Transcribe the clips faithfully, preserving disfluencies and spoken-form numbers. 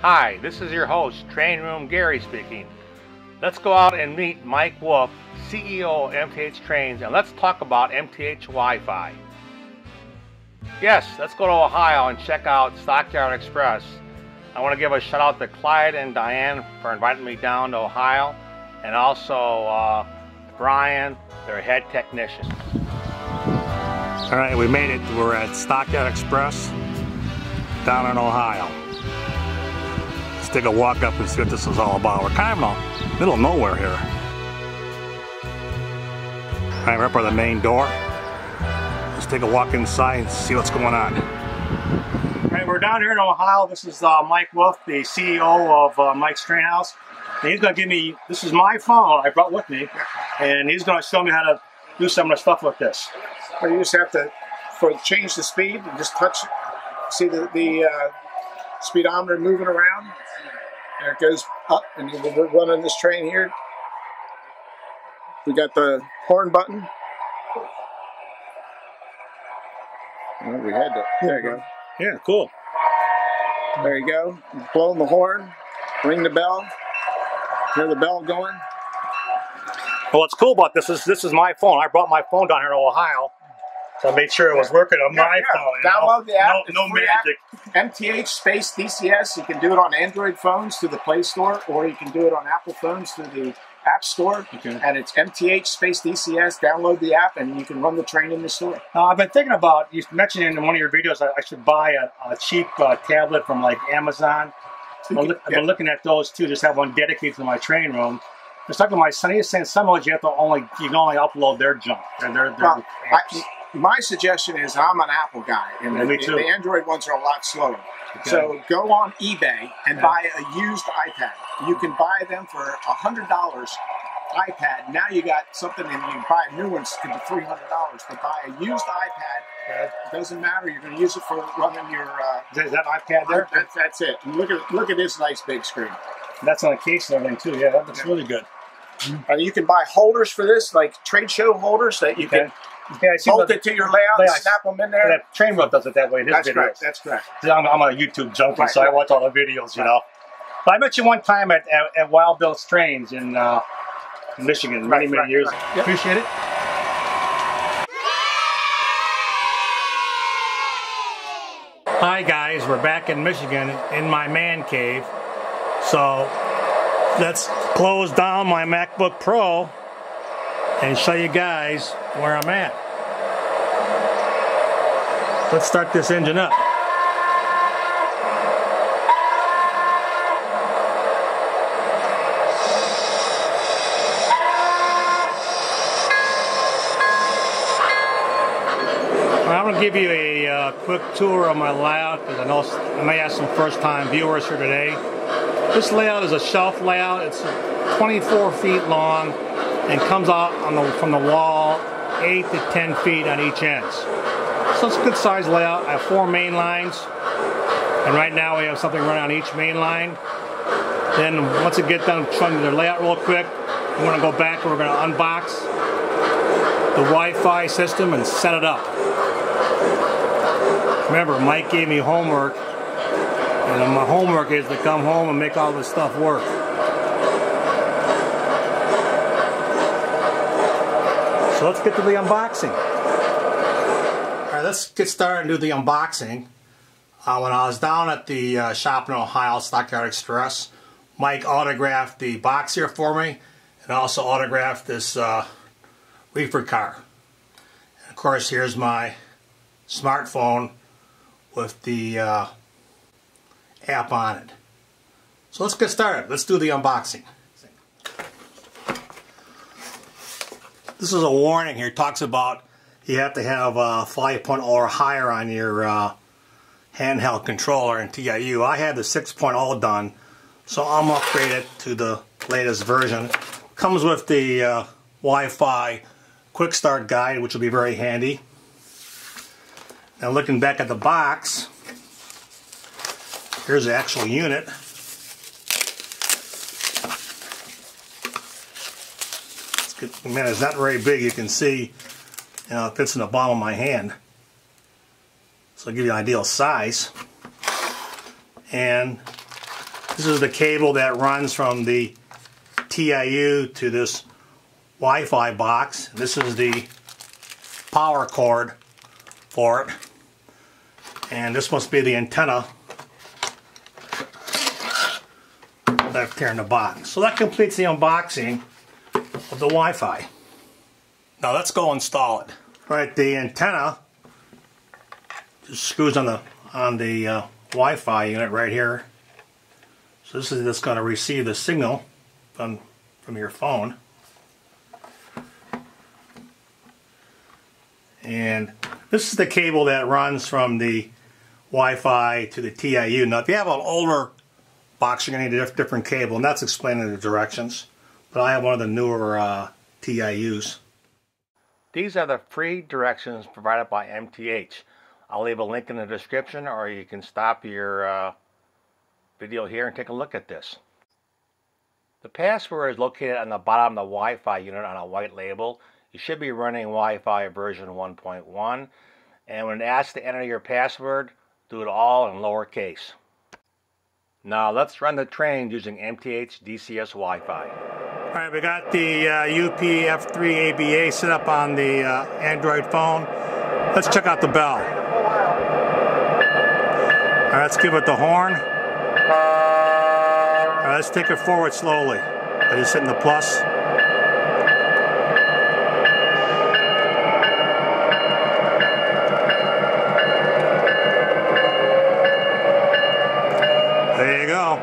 Hi, this is your host, Train Room Gary speaking. Let's go out and meet Mike Wolf, C E O of M T H Trains, and let's talk about M T H Wi-Fi. Yes, let's go to Ohio and check out Stockyard Express. I want to give a shout out to Clyde and Diane for inviting me down to Ohio, and also uh, Brian, their head technician. All right, we made it. We're at Stockyard Express down in Ohio. Let's take a walk up and see what this is all about. We're kind of in the middle of nowhere here. All right, we're up by the main door. Let's take a walk inside and see what's going on. All right, we're down here in Ohio. This is uh, Mike Wolf, the C E O of uh, Mike's Train House. And he's going to give me, this is my phone I brought with me, and he's going to show me how to do some of the stuff with this. Well, you just have to for change the speed and just touch, see the, the uh, speedometer moving around. There it goes up, and we're running this train here. We got the horn button. Oh, we had that. There you go. Yeah, cool. There you go. Blowing the horn. Ring the bell. Hear the bell going. Well, what's cool about this is this is my phone. I brought my phone down here to Ohio. So I made sure it was working on yeah, my yeah. phone. Download the app. No, no magic. App. M T H space D C S. You can do it on Android phones through the Play Store, or you can do it on Apple phones through the App Store. Okay. And it's M T H space D C S. Download the app, and you can run the train in the store. Uh, I've been thinking about, you mentioned in one of your videos, I, I should buy a, a cheap uh, tablet from like Amazon. So can, I've been yeah. looking at those too. Just have one dedicated to my train room. I was talking to my son. He was saying some of you have to only you can only upload their junk and their. their well, apps. I, My suggestion is I'm an Apple guy, and yeah, the, me too. the Android ones are a lot slower. Okay. So go on eBay and yeah. buy a used iPad. You can buy them for one hundred dollars iPad. Now you got something, and you can buy a new one, it's going to be three hundred dollars. But buy a used iPad, okay. It doesn't matter. You're going to use it for running your uh, is that iPad there? That's, that's it. And look at look at this nice big screen. That's on a case and everything too. Yeah, that looks yeah. really good. Mm-hmm. uh, you can buy holders for this, like trade show holders that you okay. can. Yeah, I bolt it to your layout, layout, snap them in there. That train room does it that way. It is That's videos. correct. That's correct. See, I'm, I'm a YouTube junkie, right, so right. I watch all the videos, you right. know. But I met you one time at, at, at Wild Bill's Trains in, uh, in Michigan, right, many, many right, years right. ago. Yep. Appreciate it. Hi, guys. We're back in Michigan in my man cave. So let's close down my MacBook Pro and show you guys where I'm at. Let's start this engine up. I'm gonna give you a uh, quick tour of my layout, because I know I may have some first-time viewers here today. This layout is a shelf layout. It's twenty-four feet long, and comes out on the, from the wall eight to ten feet on each end. So it's a good size layout. I have four main lines, and right now we have something running on each main line. Then once it gets done showing their layout real quick, we're gonna go back and we're gonna unbox the Wi-Fi system and set it up. Remember, Mike gave me homework, and my homework is to come home and make all this stuff work. So let's get to the unboxing. All right, let's get started and do the unboxing. Uh, when I was down at the uh, shop in Ohio, Stockyard Express, Mike autographed the box here for me, and also autographed this uh, reefer car. And of course, here's my smartphone with the uh, app on it. So let's get started. Let's do the unboxing. This is a warning here. It talks about you have to have uh, five point oh or higher on your uh, handheld controller and T I U. I had the six point oh done, so I'm upgraded to the latest version. Comes with the uh, Wi-Fi quick start guide, which will be very handy. Now looking back at the box, here's the actual unit. Man, it's not very big. You can see, you know, it fits in the bottom of my hand. So I'll give you an ideal size. And This is the cable that runs from the T I U to this Wi-Fi box. This is the power cord for it. And this must be the antenna left here in the box. So that completes the unboxing of the Wi-Fi. Now let's go install it. All right, the antenna just screws on the on the uh, Wi-Fi unit right here. So this is just going to receive the signal from from your phone. And this is the cable that runs from the Wi-Fi to the T I U. Now if you have an older box, you're going to need a different cable, and that's explained in the directions. But I have one of the newer uh, T I Us. These are the free directions provided by M T H. I'll leave a link in the description, or you can stop your uh, video here and take a look at this. The password is located on the bottom of the Wi-Fi unit on a white label. You should be running Wi-Fi version one point one, and when asked to enter your password, do it all in lowercase. Now let's run the train using M T H D C S Wi-Fi. All right, we got the uh, U P F three A B A set up on the uh, Android phone. Let's check out the bell. All right, let's give it the horn. All right, let's take it forward slowly. I just hit the plus. There you go.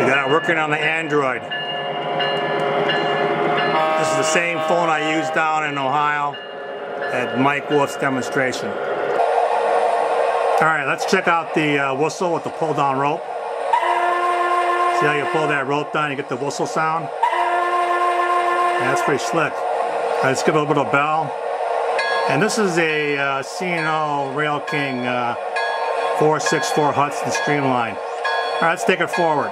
You got it working on the Android. This is the same phone I used down in Ohio at Mike Wolf's demonstration. All right, let's check out the uh, whistle with the pull-down rope. See how you pull that rope down, you get the whistle sound? Yeah, that's pretty slick. All right, let's give it a little bell. And this is a uh, C and O Rail King uh, four sixty-four Hudson Streamline. All right, let's take it forward.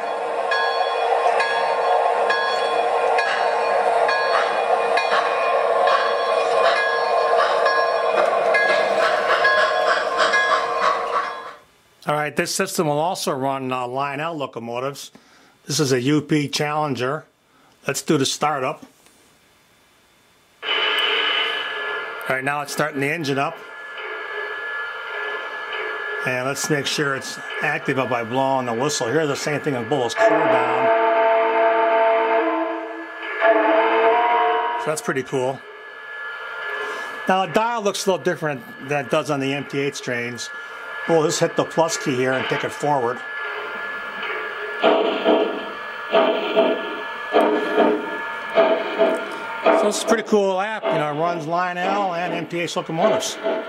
All right, this system will also run uh, Lionel locomotives. This is a U P Challenger. Let's do the startup. All right, now it's starting the engine up. And let's make sure it's active up by blowing the whistle. Here's the same thing on Bull's cool down. So that's pretty cool. Now the dial looks a little different than it does on the M T H trains. We'll just hit the plus key here and take it forward. So this is a pretty cool app. You know, it runs Lionel and M T H locomotives. Alright,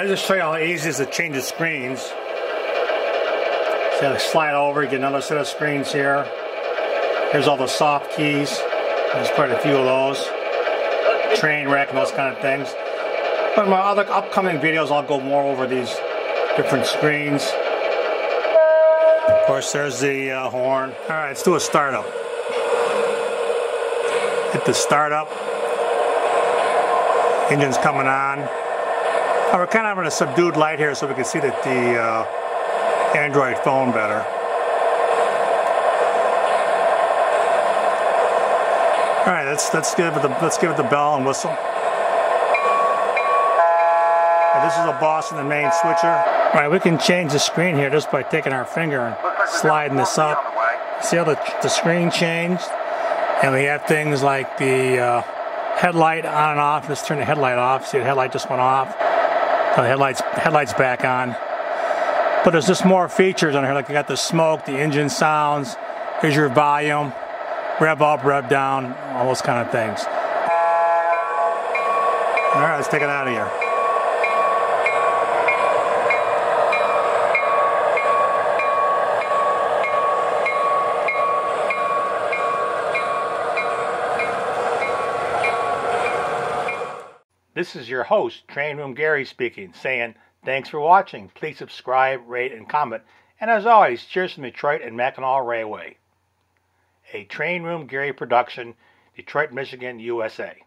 I'll just show you how easy it is to change the screens. So you have to slide over, you get another set of screens here. Here's all the soft keys. There's quite a few of those. Train wreck and those kind of things. But in my other upcoming videos, I'll go more over these different screens. Of course, there's the uh, horn. Alright, let's do a startup. Hit the startup. Engine's coming on. Now we're kind of having a subdued light here so we can see that the uh, Android phone better. All right, let's let's give it the let's give it the bell and whistle. Now this is a Boston and Maine switcher. All right, we can change the screen here just by taking our finger and sliding this up. See how the the screen changed, and we have things like the uh, headlight on and off. Let's turn the headlight off. See, the headlight just went off. The headlights, headlights back on. But there's just more features on here, like you got the smoke, the engine sounds, here's your volume, rev up, rev down, all those kind of things. All right, let's take it out of here. This is your host, Train Room Gary speaking, saying thanks for watching. Please subscribe, rate, and comment. And as always, cheers from Detroit and Mackinac Railway. a Train Room Gary production, Detroit, Michigan, U S A.